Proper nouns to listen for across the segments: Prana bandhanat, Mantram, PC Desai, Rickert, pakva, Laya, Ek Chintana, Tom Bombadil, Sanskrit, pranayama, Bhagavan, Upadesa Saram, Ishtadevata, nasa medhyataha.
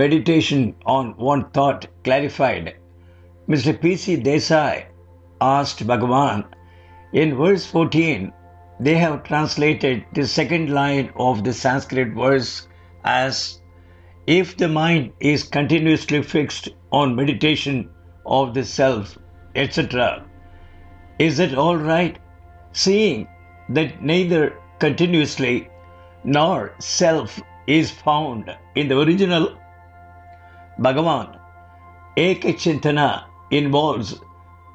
meditation on one thought clarified, Mr. PC Desai asked Bhagavan, in verse 14, they have translated the second line of the Sanskrit verse as, if the mind is continuously fixed on meditation of the self, etc., is it all right, seeing that neither continuously nor self is found in the original? Bhagavan, Ek Chintana involves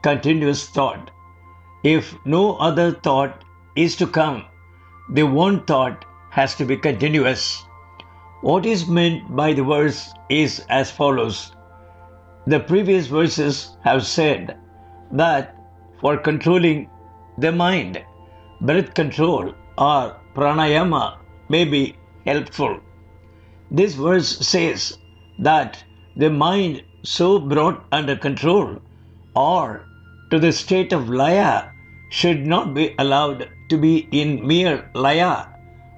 continuous thought. If no other thought is to come, the one thought has to be continuous. What is meant by the verse is as follows. The previous verses have said that for controlling the mind, breath control or pranayama may be helpful. This verse says that the mind so brought under control or to the state of Laya should not be allowed to be in mere Laya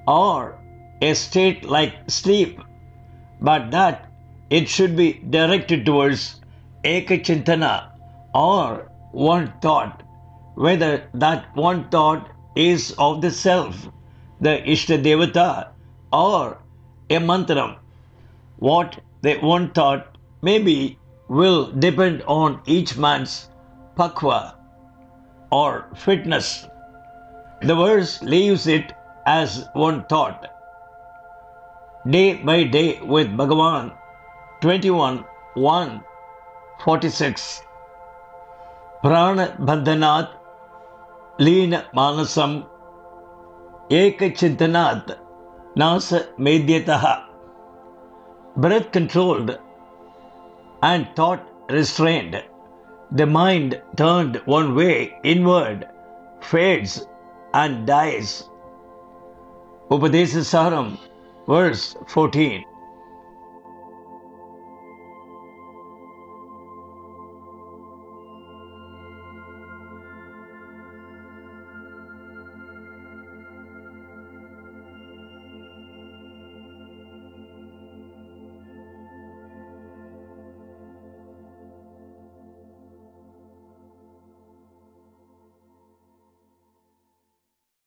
or a state like sleep, but that it should be directed towards Ek Chintana or one thought, whether that one thought is of the self, the Ishtadevata or a Mantram. What the one thought may be will depend on each man's pakva or fitness. The verse leaves it as one thought. Day by Day with Bhagavan, 21:1-46. Prana bandhanat leena manasam ek chintanat nasa medhyataha. Breath controlled and thought restrained, the mind turned one way inward, fades and dies. Upadesa Saram, verse 14.